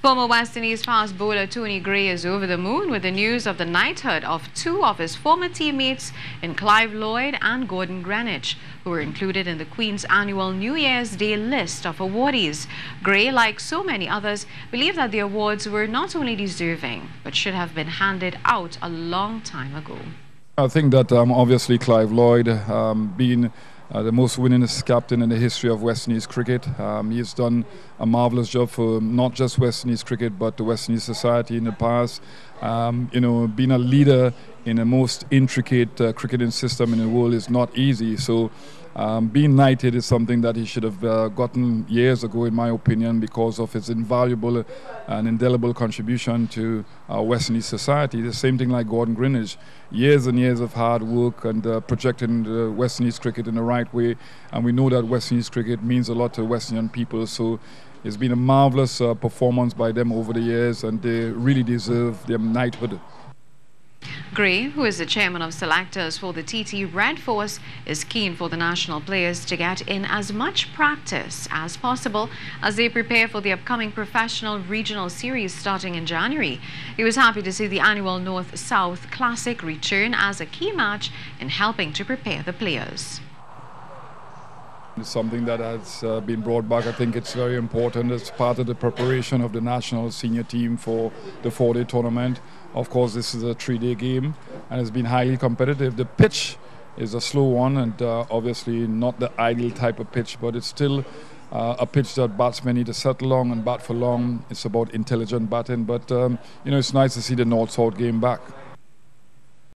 Former West Indies fast bowler Tony Gray is over the moon with the news of the knighthood of two of his former teammates in Clive Lloyd and Gordon Greenidge, who were included in the Queen's annual New Year's Day list of awardees. Gray, like so many others, believed that the awards were not only deserving, but should have been handed out a long time ago. I think that obviously Clive Lloyd being the most winningest captain in the history of West Indies cricket. He has done a marvellous job for not just West Indies cricket but the West Indies society in the past. You know, being a leader in the most intricate cricketing system in the world is not easy. So being knighted is something that he should have gotten years ago, in my opinion, because of his invaluable and indelible contribution to West Indies society. The same thing like Gordon Greenidge. Years and years of hard work and projecting the West Indies cricket in the right way. And we know that West Indies cricket means a lot to West Indian people. So it's been a marvellous performance by them over the years, and they really deserve their knighthood. Gray, who is the chairman of selectors for the TT Red Force, is keen for the national players to get in as much practice as possible as they prepare for the upcoming professional regional series starting in January. He was happy to see the annual North-South Classic return as a key match in helping to prepare the players. It's something that has been brought back. I think it's very important. It's part of the preparation of the national senior team for the four-day tournament. Of course, this is a three-day game and it's been highly competitive. The pitch is a slow one and obviously not the ideal type of pitch, but it's still a pitch that batsmen need to settle long and bat for long. It's about intelligent batting, but you know, it's nice to see the North-South game back.